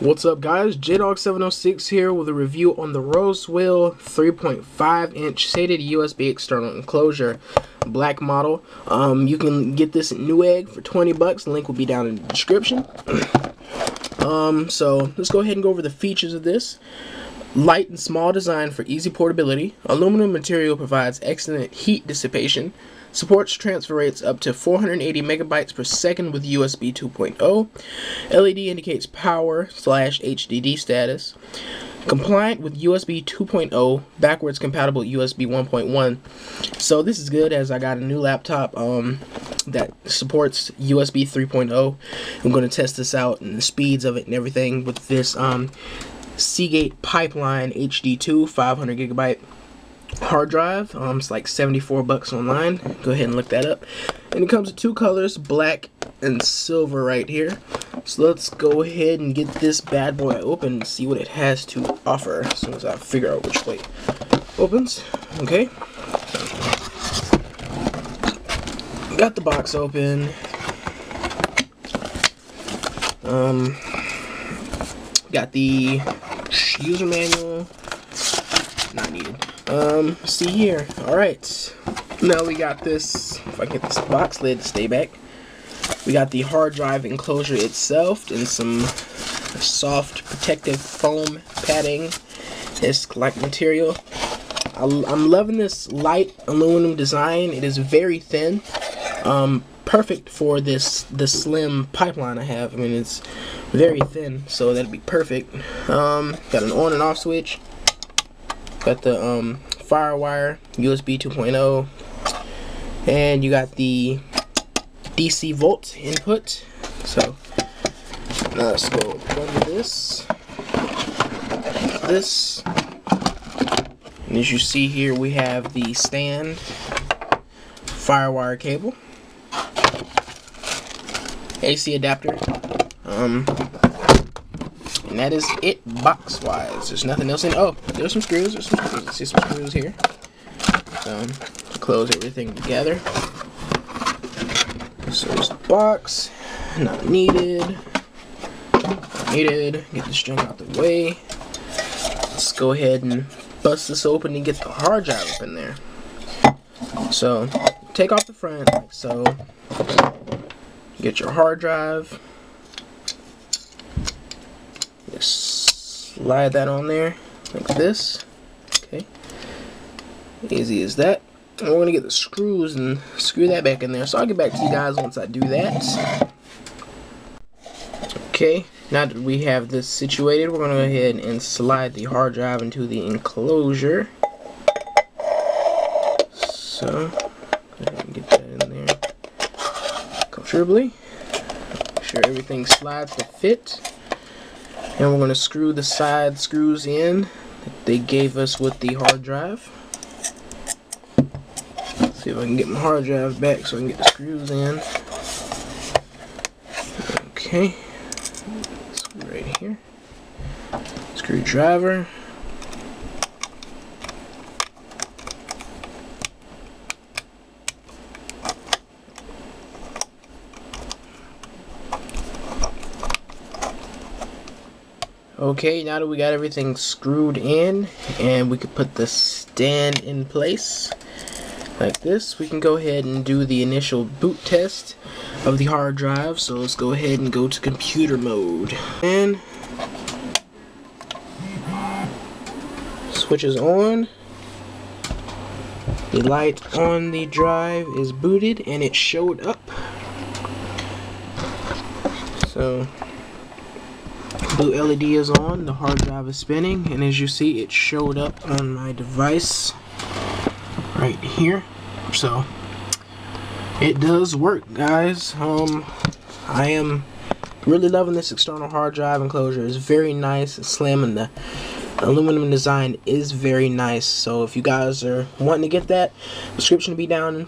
What's up guys, JDog706 here with a review on the Rosewill 3.5 inch SATA USB external enclosure black model. You can get this at Newegg for 20 bucks. The link will be down in the description. So let's go ahead and go over the features of this. Light and small design for easy portability. Aluminum material provides excellent heat dissipation. Supports transfer rates up to 480 megabytes per second with USB 2.0. LED indicates power / HDD status. Compliant with USB 2.0, backwards compatible USB 1.1. So this is good as I got a new laptop that supports USB 3.0. I'm going to test this out and the speeds of it and everything with this Seagate Pipeline HD2 500 gigabyte hard drive. It's like 74 bucks online. Go ahead and look that up. And it comes in two colors, black and silver right here. So let's go ahead and get this bad boy open and see what it has to offer as soon as I figure out which way it opens. Okay. Got the box open. Got the user manual. Not needed. See here. Alright. Now we got this. If I get this box lid to stay back. We got the hard drive enclosure itself and some soft protective foam padding, disc-like material. I'm loving this light aluminum design. It is very thin. Perfect for the slim Pipeline I have. I mean, it's very thin, so that'd be perfect. Got an on and off switch. Got the firewire, USB 2.0, and you got the DC volt input. So now let's go plug this. And as you see here, we have the stand firewire cable. AC adapter, and that is it box wise. There's nothing else in. Oh, there's some screws. Let's see some screws here. Close everything together. So there's the box, not needed. Get this junk out the way. Let's go ahead and bust this open and get the hard drive up in there. So take off the front like so. Get your hard drive. Just slide that on there like this. Okay. Easy as that. And we're gonna get the screws and screw that back in there. So I'll get back to you guys once I do that. Okay. Now that we have this situated, we're gonna go ahead and slide the hard drive into the enclosure. So get that in there. Make sure everything slides to fit, and we're going to screw the side screws in that they gave us with the hard drive. Let's see if I can get my hard drive back so I can get the screws in. Okay, screw right here, screwdriver. Okay, now that we got everything screwed in and we could put the stand in place like this, we can go ahead and do the initial boot test of the hard drive. So let's go ahead and go to computer mode. And switch is on. The light on the drive is booted and it showed up. So blue LED is on, the hard drive is spinning, and as you see, it showed up on my device right here. So it does work, guys. I am really loving this external hard drive enclosure. It's very nice and slim, and the aluminum design is very nice. So if you guys are wanting to get that, description will be down.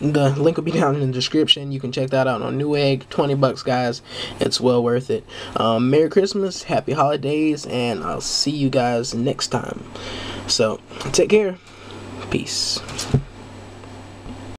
The link will be down in the description. You can check that out on Newegg. 20 bucks, guys. It's well worth it. Merry Christmas, happy holidays, and I'll see you guys next time. So, take care. Peace.